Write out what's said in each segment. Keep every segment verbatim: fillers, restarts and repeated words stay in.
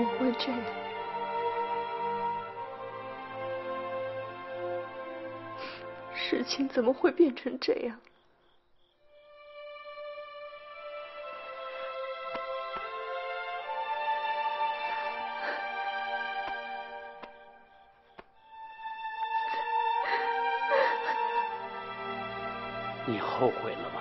无婚制的。事情怎么会变成这样？你后悔了吗？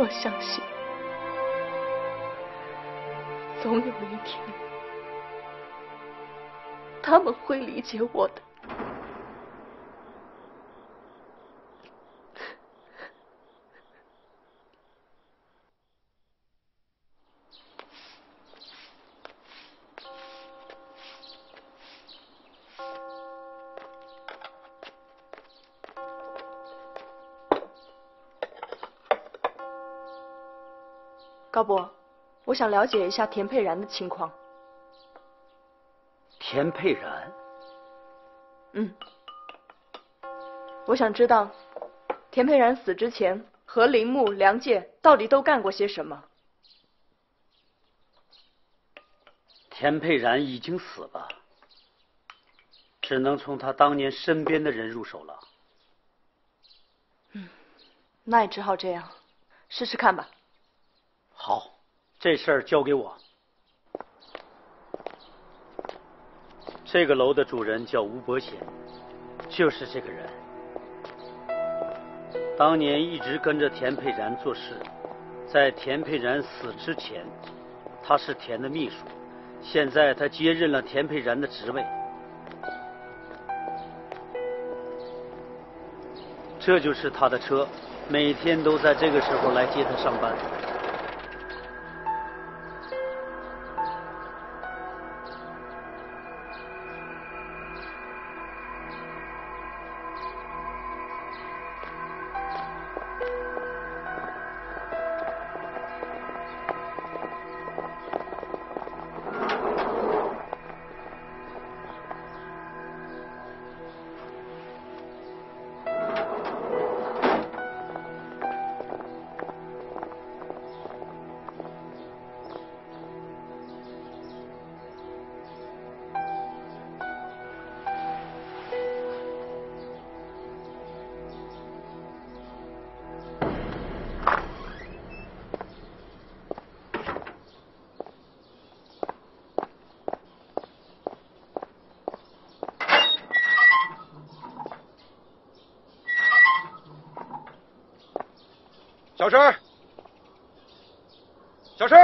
我相信，总有一天，他们会理解我的。高伯，我想了解一下田佩然的情况。田佩然？嗯，我想知道田佩然死之前和林木、梁介到底都干过些什么。田佩然已经死了，只能从他当年身边的人入手了。嗯，那也只好这样，试试看吧。好，这事儿交给我。这个楼的主人叫吴伯贤，就是这个人。当年一直跟着田佩然做事，在田佩然死之前，他是田的秘书，现在他接任了田佩然的职位。这就是他的车，每天都在这个时候来接他上班。小声，小声。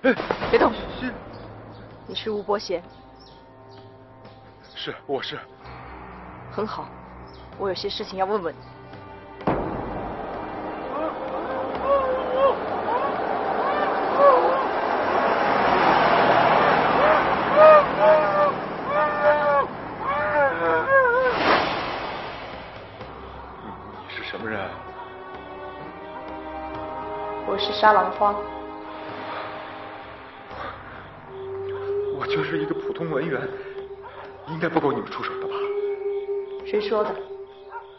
哎，别动！是，你是吴伯贤？是，我是。很好，我有些事情要问问你。沙狼花，我就是一个普通文员，应该不够你们出手的吧？谁说的？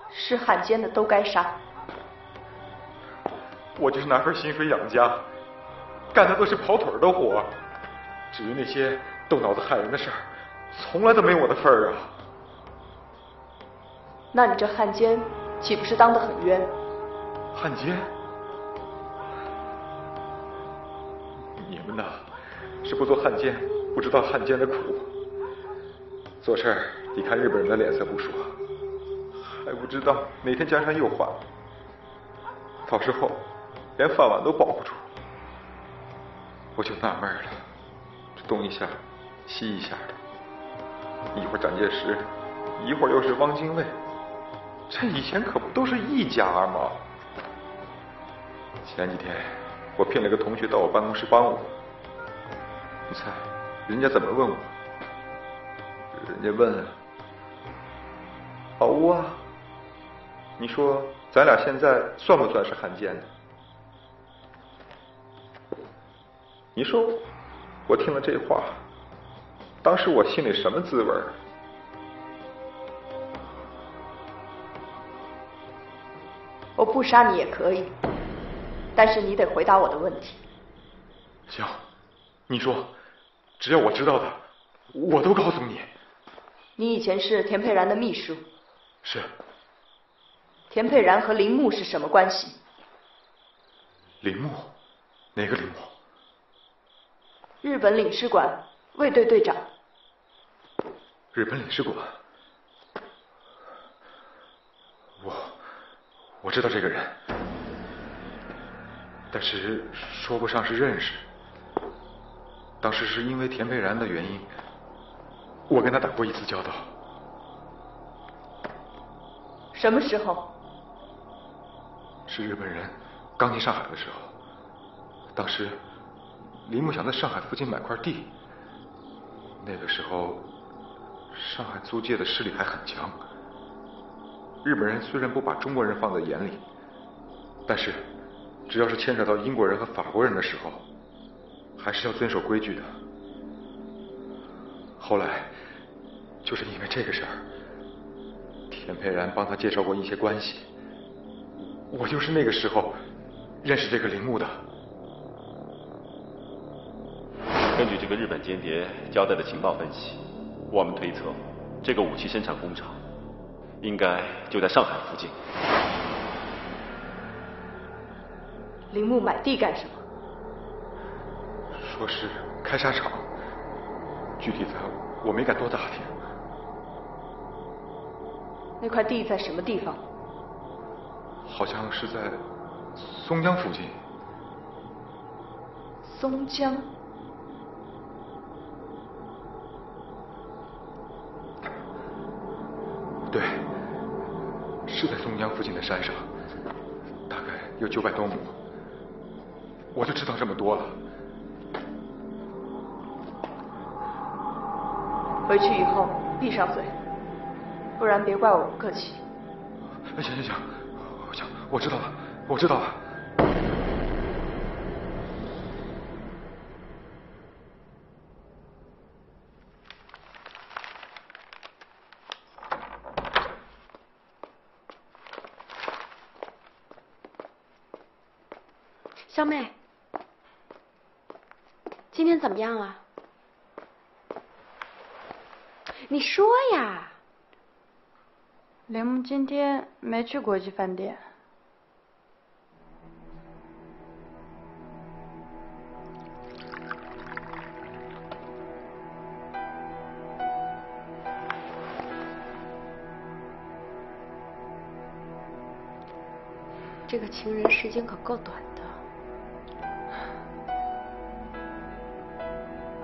是汉奸的都该杀。我就是拿份薪水养家，干的都是跑腿的活，至于那些动脑子害人的事儿，从来都没我的份儿啊。那你这汉奸岂不是当得很冤？汉奸？那是不做汉奸，不知道汉奸的苦。做事儿你看日本人的脸色不说，还不知道哪天江山又换，到时候连饭碗都保不住。我就纳闷了，这东一下西一下的，一会儿蒋介石，一会儿又是汪精卫，这以前可不都是一家吗？前几天我聘了个同学到我办公室帮我。你猜人家怎么问我？人家问：“老吴啊，你说咱俩现在算不算是汉奸呢？”你说我听了这话，当时我心里什么滋味儿？我不杀你也可以，但是你得回答我的问题。行，你说，只要我知道的，我都告诉你。你以前是田佩然的秘书。是。田佩然和林木是什么关系？林木？哪个林木？日本领事馆卫队队长。日本领事馆。我我知道这个人，但是说不上是认识。当时是因为田佩然的原因，我跟他打过一次交道。什么时候？是日本人刚进上海的时候，当时林木想在上海附近买块地，那个时候上海租界的势力还很强。日本人虽然不把中国人放在眼里，但是只要是牵扯到英国人和法国人的时候，还是要遵守规矩的。后来就是因为这个事儿，田佩然帮他介绍过一些关系，我就是那个时候认识这个林木的。根据这个日本间谍交代的情报分析，我们推测这个武器生产工厂应该就在上海附近。林木买地干什么？说是开纱厂，具体的我没敢多打听。那块地在什么地方？好像是在松江附近。松江。对，是在松江附近的山上，大概有九百多亩。我就知道这么多了。回去以后闭上嘴，不然别怪我不客气。行行行，行，我知道了，我知道了。小妹，今天怎么样啊？你说呀。林木今天没去国际饭店。这个情人时间可够短的。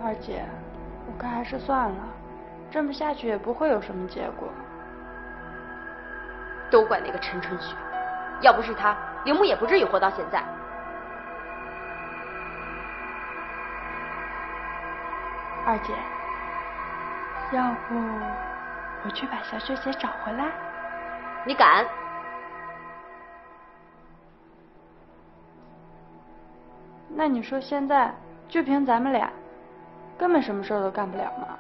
二姐，我看还是算了，这么下去也不会有什么结果。都怪那个陈春雪，要不是他，林木也不至于活到现在。二姐，要不我去把小雪姐找回来？你敢？那你说现在就凭咱们俩，根本什么事儿都干不了嘛。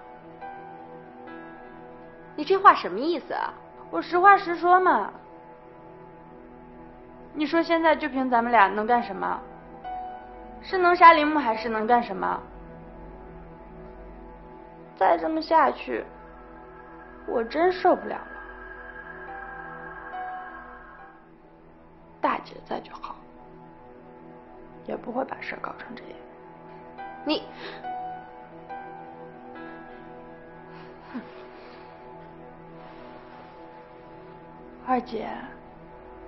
你这话什么意思啊？我实话实说嘛。你说现在就凭咱们俩能干什么？是能杀林木还是能干什么？再这么下去，我真受不了了。大姐在就好，也不会把事搞成这样。你。二姐，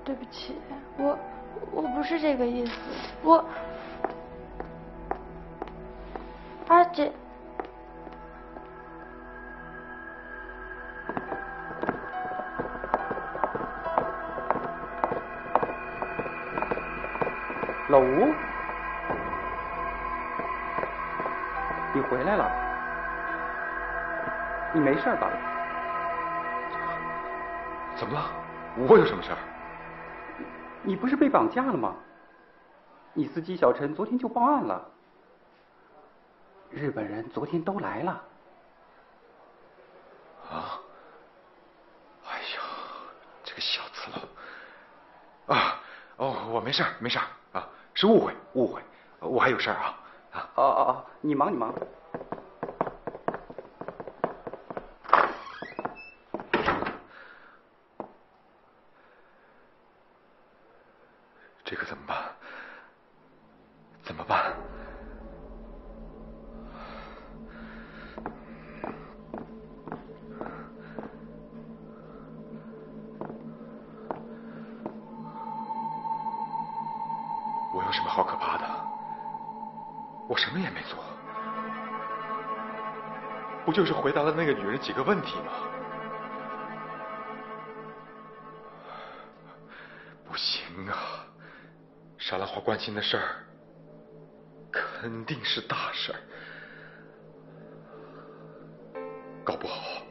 对不起，我我不是这个意思，我。二姐，老吴，你回来了，你没事吧？怎么了？我有什么事儿？你不是被绑架了吗？你司机小陈昨天就报案了。日本人昨天都来了。啊！哎呀，这个小子了！啊，哦，我没事没事啊，是误会误会，我还有事儿啊。 啊哦哦哦！你忙你忙。这可怎么办？怎么办？我有什么好可怕的？ 我什么也没做，不就是回答了那个女人几个问题吗？不行啊，沙兰花关心的事儿肯定是大事儿，搞不好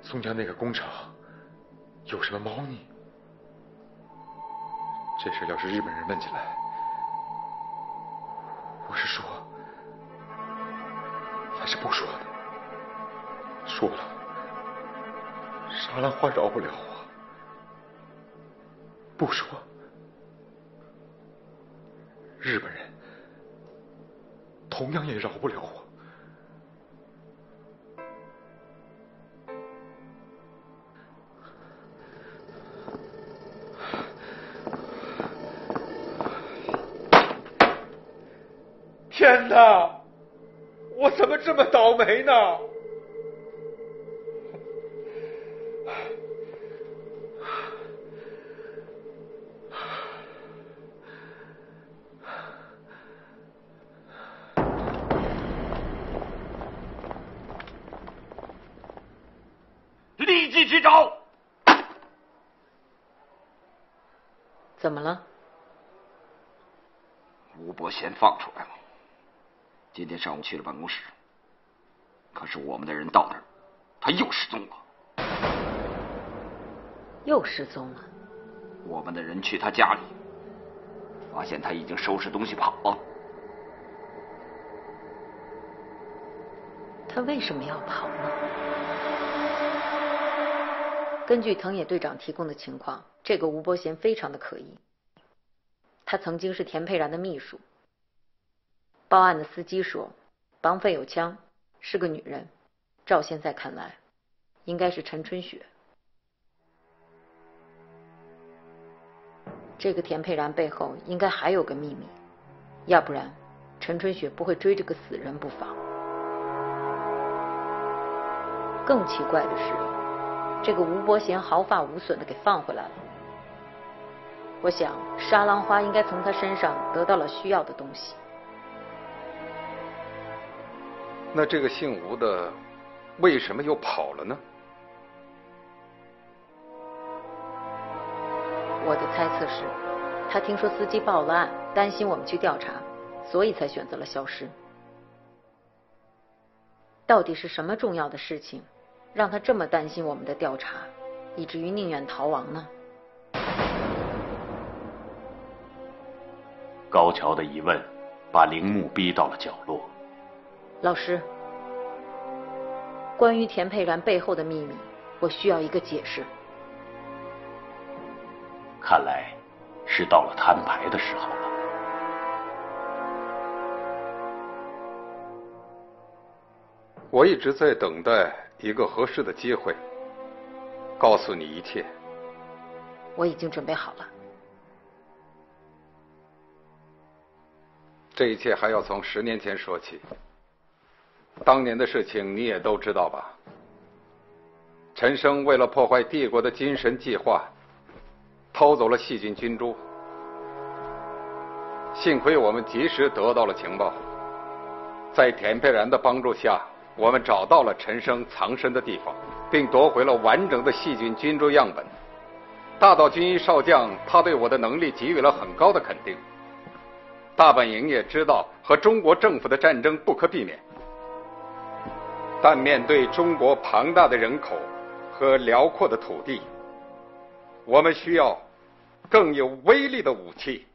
松江那个工厂有什么猫腻，这事要是日本人问起来。 我是说，还是不说呢？说了，沙兰花饶不了我。不说，日本人同样也饶不了我。天哪！我怎么这么倒霉呢？立即去找！怎么了？吴伯贤放出来了。 今天上午去了办公室，可是我们的人到那儿，他又失踪了。又失踪了。我们的人去他家里，发现他已经收拾东西跑了。他为什么要跑呢？根据藤野队长提供的情况，这个吴伯贤非常的可疑。他曾经是田佩然的秘书。 报案的司机说，绑匪有枪，是个女人。照现在看来，应该是陈春雪。这个田佩然背后应该还有个秘密，要不然陈春雪不会追这个死人不放。更奇怪的是，这个吴伯贤毫发无损的给放回来了。我想，沙浪花应该从他身上得到了需要的东西。 那这个姓吴的为什么又跑了呢？我的猜测是，他听说司机报了案，担心我们去调查，所以才选择了消失。到底是什么重要的事情，让他这么担心我们的调查，以至于宁愿逃亡呢？高桥的疑问把铃木逼到了角落。 老师，关于田佩然背后的秘密，我需要一个解释。看来是到了摊牌的时候了。我一直在等待一个合适的机会，告诉你一切。我已经准备好了。这一切还要从十年前说起。 当年的事情你也都知道吧？陈生为了破坏帝国的精神计划，偷走了细菌菌株。幸亏我们及时得到了情报，在田佩然的帮助下，我们找到了陈生藏身的地方，并夺回了完整的细菌菌株样本。大岛军医少将他对我的能力给予了很高的肯定。大本营也知道和中国政府的战争不可避免。但面对中国庞大的人口和辽阔的土地，我们需要更有威力的武器。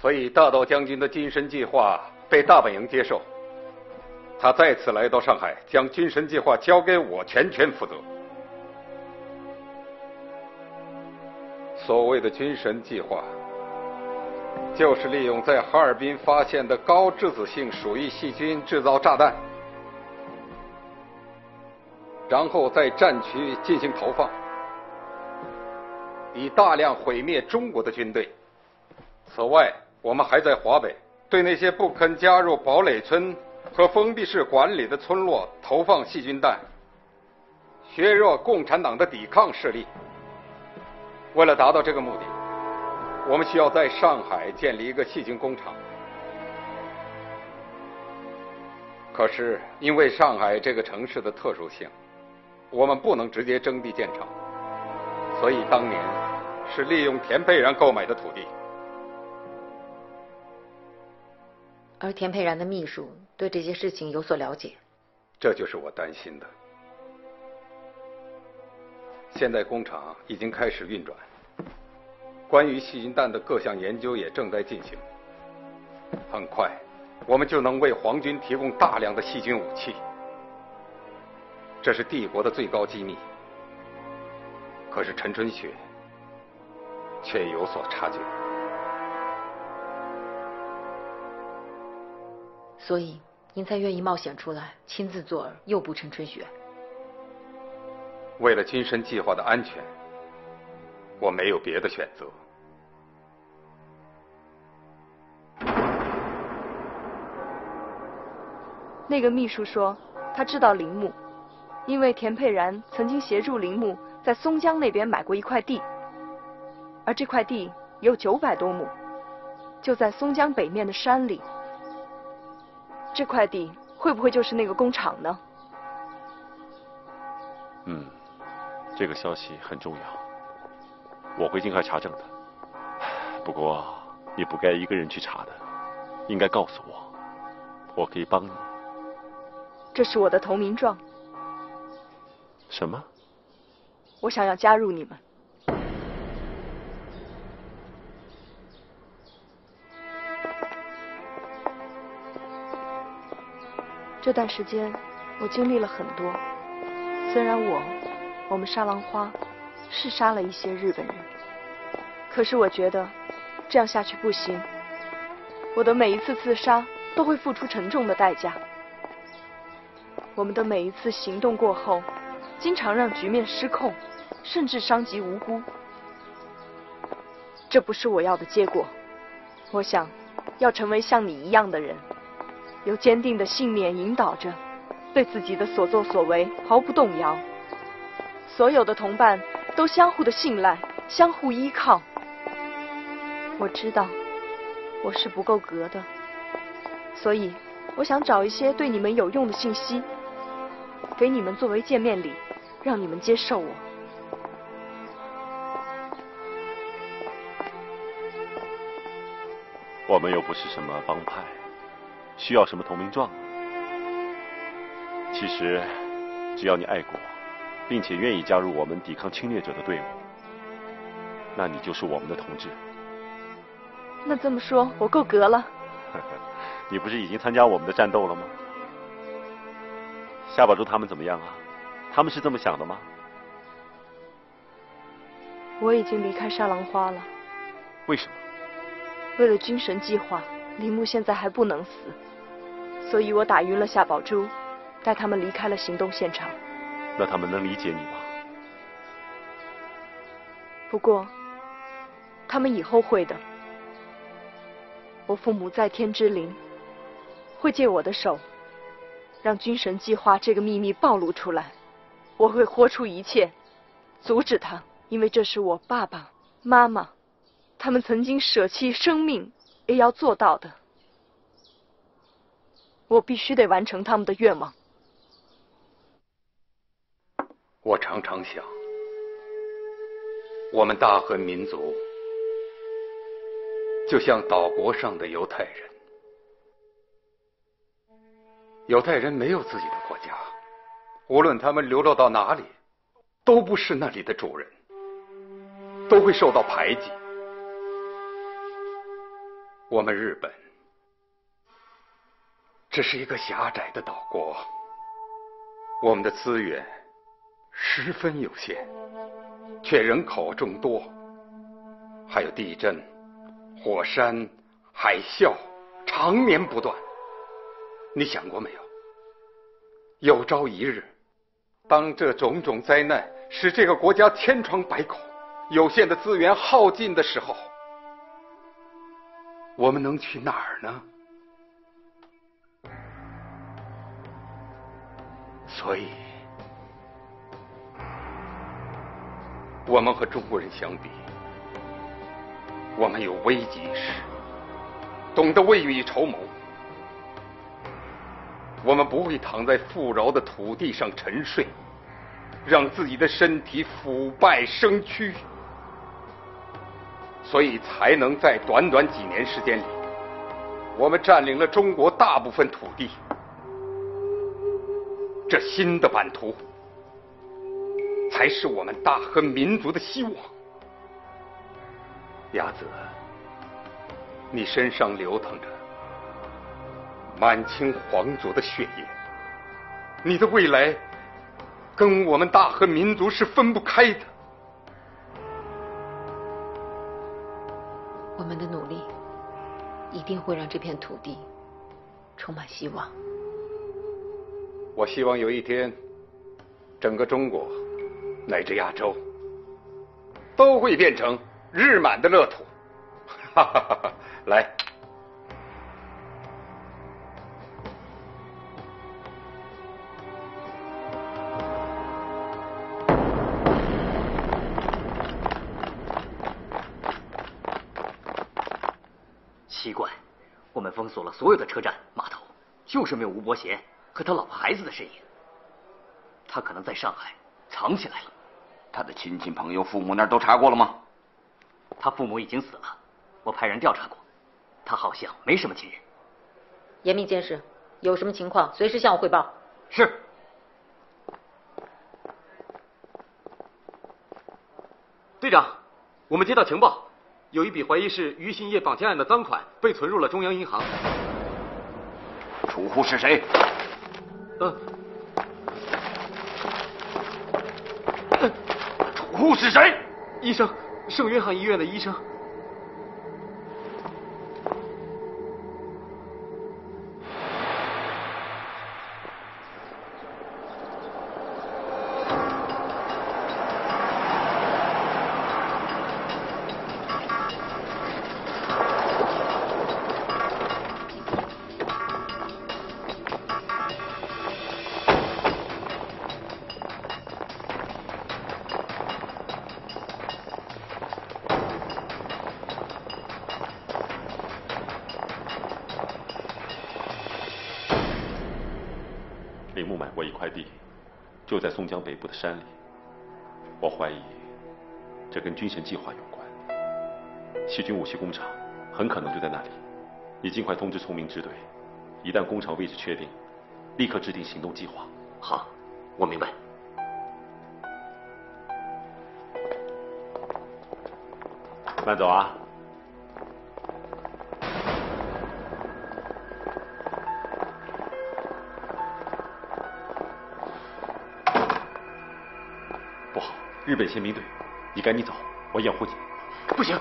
所以，大岛将军的军神计划被大本营接受。他再次来到上海，将军神计划交给我全权负责。所谓的军神计划，就是利用在哈尔滨发现的高致死性鼠疫细菌制造炸弹，然后在战区进行投放，以大量毁灭中国的军队。此外，我们还在华北对那些不肯加入堡垒村和封闭式管理的村落投放细菌弹，削弱共产党的抵抗势力。为了达到这个目的，我们需要在上海建立一个细菌工厂。可是，因为上海这个城市的特殊性，我们不能直接征地建厂，所以当年是利用田沛然购买的土地。而田沛然的秘书对这些事情有所了解，这就是我担心的。现在工厂已经开始运转，关于细菌弹的各项研究也正在进行。很快，我们就能为皇军提供大量的细菌武器，这是帝国的最高机密。可是陈春雪却有所察觉。所以您才愿意冒险出来，亲自做饵诱捕陈春雪。为了军神计划的安全，我没有别的选择。那个秘书说，他知道铃木，因为田沛然曾经协助铃木在松江那边买过一块地，而这块地有九百多亩，就在松江北面的山里。这块地会不会就是那个工厂呢？嗯，这个消息很重要，我会尽快查证的。不过你不该一个人去查的，应该告诉我，我可以帮你。这是我的投名状。什么？我想要加入你们。这段时间我经历了很多，虽然我我们沙狼花是杀了一些日本人，可是我觉得这样下去不行，我的每一次自杀都会付出沉重的代价。我们的每一次行动过后，经常让局面失控，甚至伤及无辜，这不是我要的结果。我想要成为像你一样的人，由坚定的信念引导着，对自己的所作所为毫不动摇，所有的同伴都相互的信赖，相互依靠。我知道我是不够格的，所以我想找一些对你们有用的信息，给你们作为见面礼，让你们接受我。我们又不是什么帮派，需要什么投名状？其实，只要你爱国，并且愿意加入我们抵抗侵略者的队伍，那你就是我们的同志。那这么说，我够格了？你不是已经参加我们的战斗了吗？夏宝珠他们怎么样啊？他们是这么想的吗？我已经离开沙狼花了。为什么？为了军神计划，铃木现在还不能死，所以我打晕了夏宝珠，带他们离开了行动现场。那他们能理解你吗？不过，他们以后会的。我父母在天之灵，会借我的手，让军神计划这个秘密暴露出来。我会豁出一切，阻止他，因为这是我爸爸妈妈，他们曾经舍弃生命也要做到的，我必须得完成他们的愿望。我常常想，我们大和民族就像岛国上的犹太人，犹太人没有自己的国家。无论他们流落到哪里，都不是那里的主人，都会受到排挤。我们日本只是一个狭窄的岛国，我们的资源十分有限，却人口众多，还有地震、火山、海啸常年不断。你想过没有？有朝一日，当这种种灾难使这个国家千疮百孔，有限的资源耗尽的时候，我们能去哪儿呢？所以，我们和中国人相比，我们有危机意识，懂得未雨绸缪。我们不会躺在富饶的土地上沉睡，让自己的身体腐败生蛆，所以才能在短短几年时间里，我们占领了中国大部分土地。这新的版图，才是我们大和民族的希望。鸭子，你身上流淌着满清皇族的血液，你的未来跟我们大和民族是分不开的。我们的努力一定会让这片土地充满希望。我希望有一天，整个中国乃至亚洲都会变成日满的乐土。哈哈哈哈！来。奇怪，我们封锁了所有的车站、码头，就是没有吴伯贤和他老婆孩子的身影。他可能在上海藏起来了。他的亲戚朋友、父母那儿都查过了吗？他父母已经死了，我派人调查过，他好像没什么亲人。严密监视，有什么情况随时向我汇报。是。队长，我们接到情报，有一笔怀疑是于信业绑架案的赃款被存入了中央银行。储户是谁？呃，呃储户是谁？医生，圣约翰医院的医生。铃木买过一块地，就在松江北部的山里。我怀疑这跟军神计划有关，细菌武器工厂很可能就在那里。你尽快通知崇明支队，一旦工厂位置确定，立刻制定行动计划。好，我明白。慢走啊。日本宪兵队，你赶紧走，我掩护你。不行，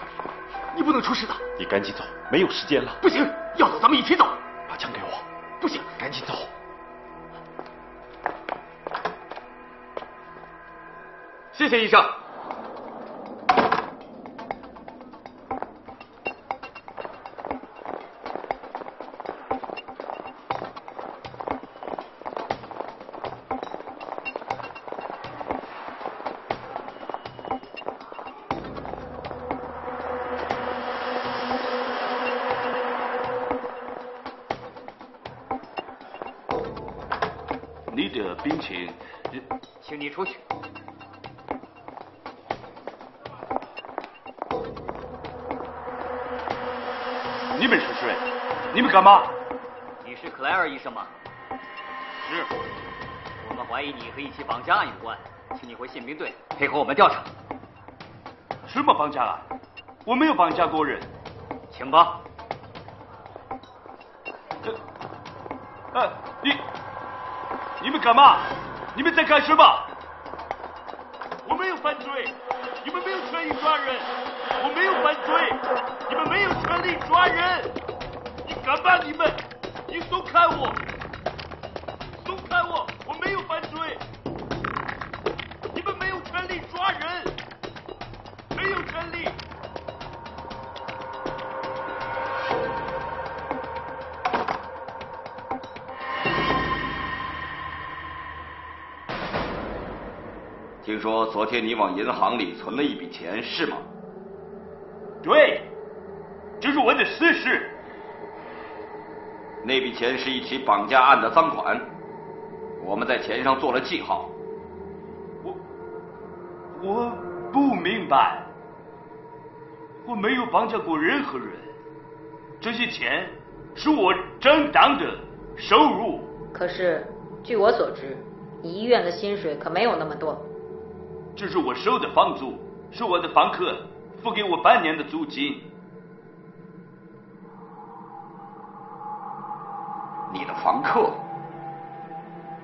你不能出事的。你赶紧走，没有时间了。不行，要走咱们一起走。把枪给我。不行，赶紧走。谢谢医生。你的病情，请你出去。你们是谁？你们干嘛？你是克莱尔医生吗？是。我们怀疑你和一起绑架有关，请你回宪兵队配合我们调查。什么绑架啊？我没有绑架过人。请吧。这，哎，你，你们干嘛？你们在干什么？我没有犯罪，你们没有权利抓人。我没有犯罪，你们没有权利抓人。你干嘛？你们，你松开我！ 抓人，没有权利。听说昨天你往银行里存了一笔钱，是吗？对，这是我的私事。那笔钱是一起绑架案的赃款，我们在钱上做了记号。 我不明白，我没有绑架过任何人，这些钱是我正当的收入。可是，据我所知，你医院的薪水可没有那么多。这是我收的房租，是我的房客付给我半年的租金。你的房客？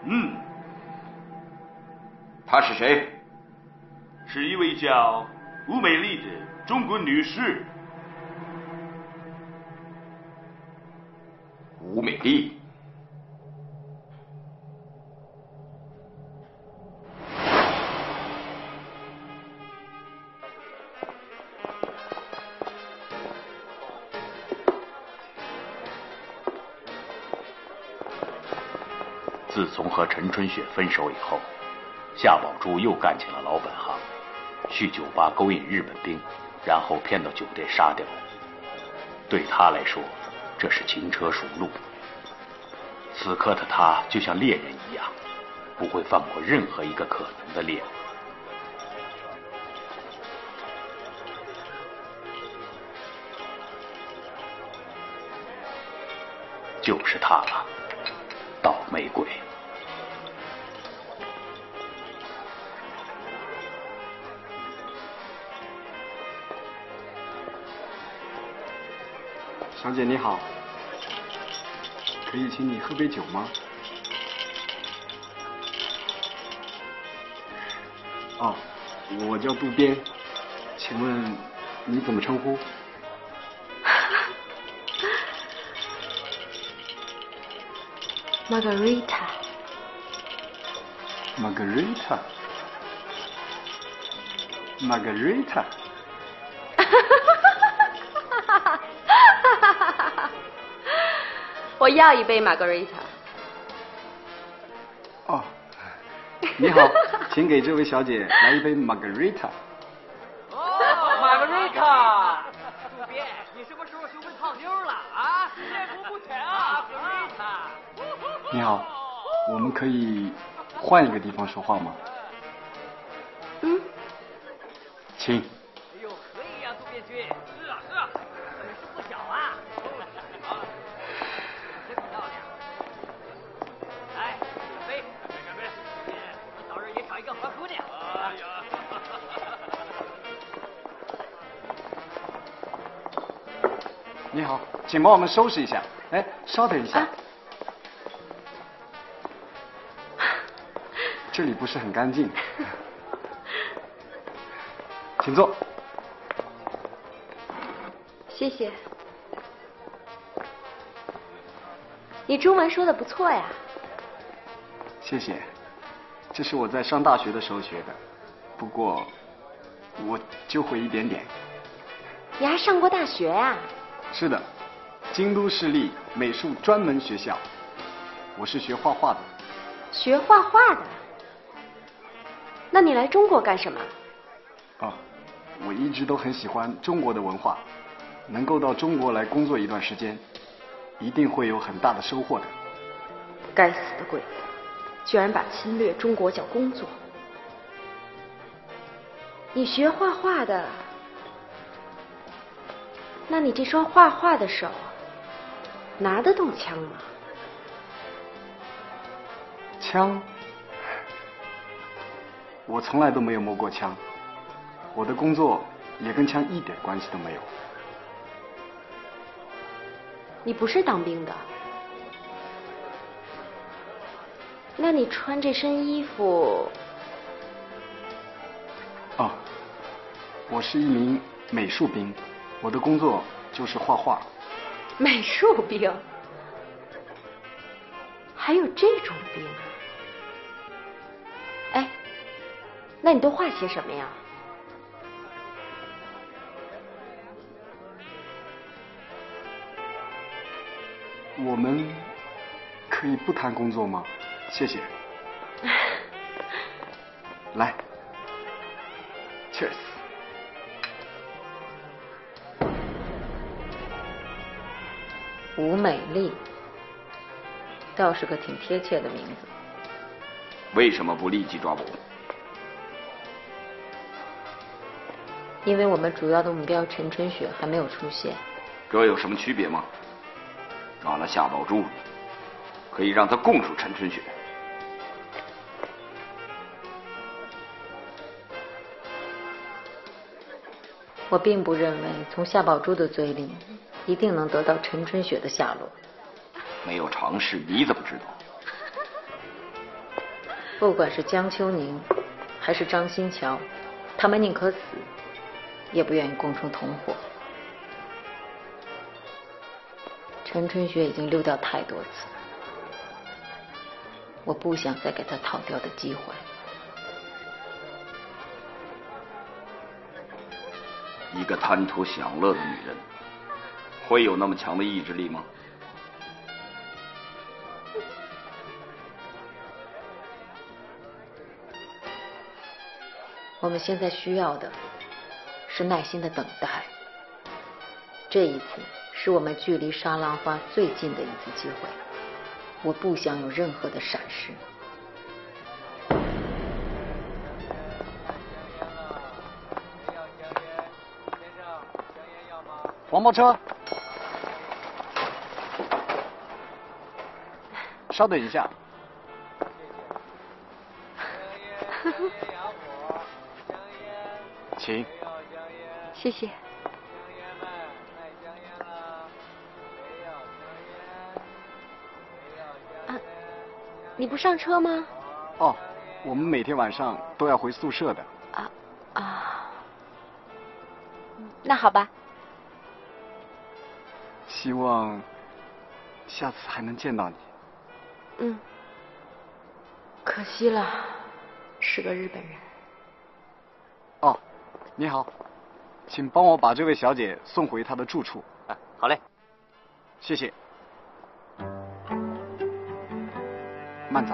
嗯，他是谁？ 是一位叫吴美丽的中国女士。吴美丽，自从和陈春雪分手以后，夏宝珠又干起了老本行。 去酒吧勾引日本兵，然后骗到酒店杀掉。对他来说，这是轻车熟路。此刻的他就像猎人一样，不会放过任何一个可能的猎物。就是他了，倒霉鬼。 小姐你好，可以请你喝杯酒吗？哦，我叫渡边，请问你怎么称呼？玛格丽塔。玛格丽塔。玛格丽塔。 我要一杯玛格丽塔。哦，你好，请给这位小姐来一杯玛格丽塔。哦，玛格丽塔。渡边，你什么时候学会泡妞了啊？时间不不长啊，玛格丽塔。你好，我们可以换一个地方说话吗？嗯，请。 你好，请帮我们收拾一下。哎，稍等一下，啊、这里不是很干净，请坐。谢谢。你中文说的不错呀。谢谢，这是我在上大学的时候学的，不过我就会一点点。你还上过大学呀、啊？ 是的，京都市立美术专门学校，我是学画画的。学画画的？那你来中国干什么？哦，我一直都很喜欢中国的文化，能够到中国来工作一段时间，一定会有很大的收获的。该死的鬼子，居然把侵略中国叫工作！你学画画的？ 那你这双画画的手，拿得动枪吗？枪？我从来都没有摸过枪，我的工作也跟枪一点关系都没有。你不是当兵的，那你穿这身衣服？哦，我是一名美术兵，我的工作就是画画。美术兵？还有这种兵啊？哎，那你都画些什么呀？我们可以不谈工作吗？谢谢。来 ，cheers。吴美丽，倒是个挺贴切的名字。为什么不立即抓捕？因为我们主要的目标陈春雪还没有出现。这有什么区别吗？抓了夏宝珠，可以让他供出陈春雪。我并不认为从夏宝珠的嘴里一定能得到陈春雪的下落。没有尝试，你怎么知道？不管是江秋宁还是张新桥，他们宁可死，也不愿意共出同伙。陈春雪已经溜掉太多次了，我不想再给他逃掉的机会。一个贪图享乐的女人，会有那么强的意志力吗？我们现在需要的是耐心的等待。这一次是我们距离沙浪花最近的一次机会，我不想有任何的闪失。黄包车，稍等一下。请。谢谢。你不上车吗？哦，我们每天晚上都要回宿舍的。啊啊，那好吧。希望下次还能见到你。嗯，可惜了，是个日本人。哦，你好，请帮我把这位小姐送回她的住处。啊，好嘞，谢谢。慢走。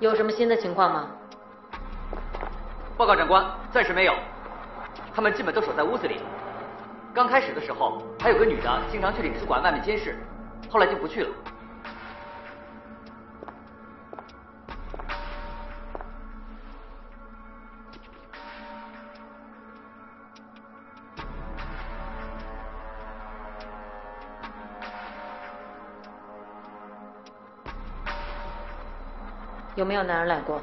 有什么新的情况吗？报告长官，暂时没有。他们基本都守在屋子里。刚开始的时候，还有个女的经常去领事馆外面监视，后来就不去了。有没有男人来过？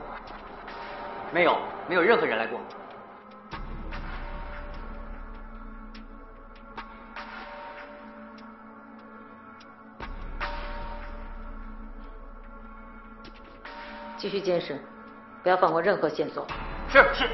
没有，没有任何人来过。继续监视，不要放过任何线索。是是。是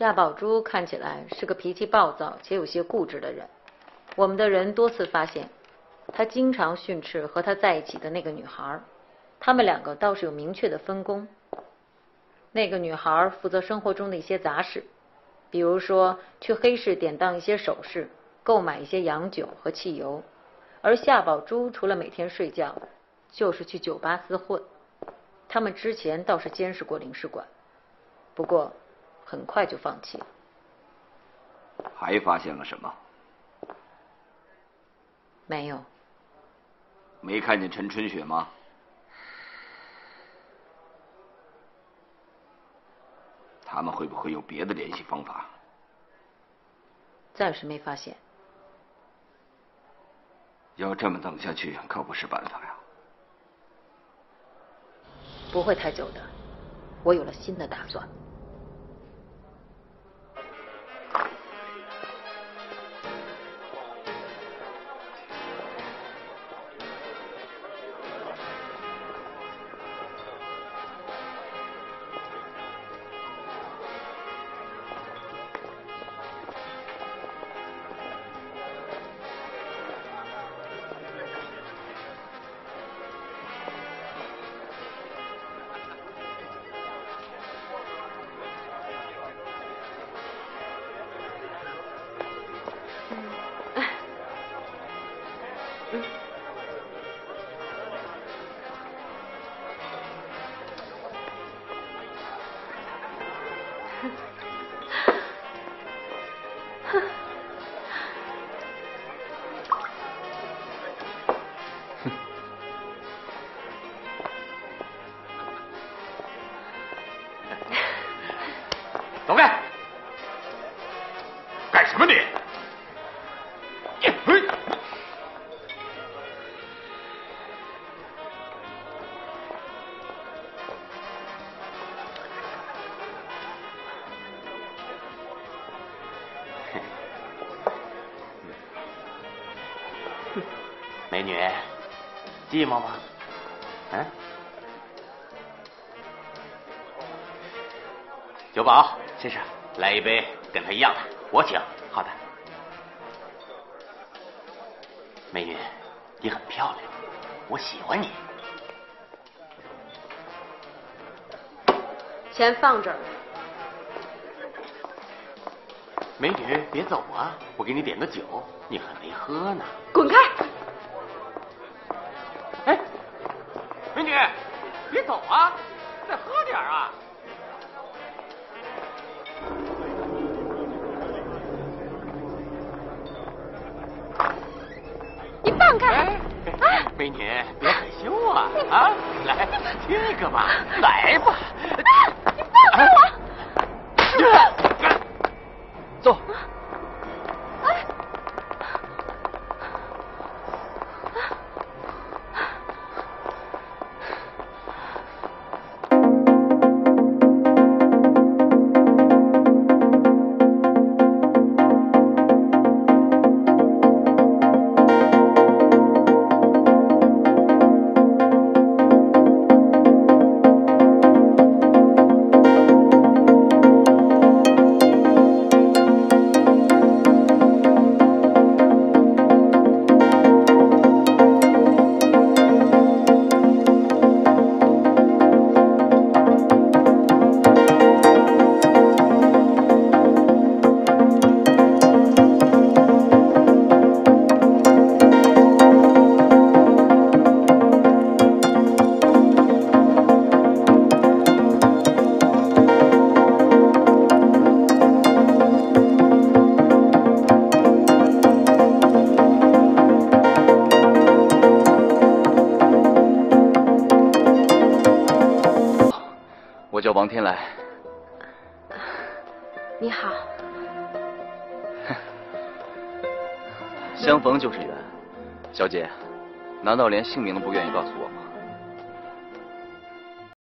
夏宝珠看起来是个脾气暴躁且有些固执的人。我们的人多次发现，他经常训斥和他在一起的那个女孩，他们两个倒是有明确的分工。那个女孩负责生活中的一些杂事，比如说去黑市典当一些首饰，购买一些洋酒和汽油，而夏宝珠除了每天睡觉，就是去酒吧厮混。他们之前倒是监视过领事馆，不过很快就放弃了。还发现了什么？没有。没看见陈春雪吗？他们会不会有别的联系方法？暂时没发现。要这么等下去可不是办法呀。不会太久的，我有了新的打算。美女，寂寞吗？嗯、啊。九宝先生，来一杯跟他一样的，我请。好的。美女，你很漂亮，我喜欢你。钱放这儿。美女，别走啊！我给你点个酒，你还没喝呢。滚开！美女，别走啊！再喝点啊！你放开！哎哎、美女，别害羞啊！啊，来，亲一个吧，来吧！啊、你放开我！哎哎、走。王天来，你好。相逢就是缘，小姐，难道连姓名都不愿意告诉我吗？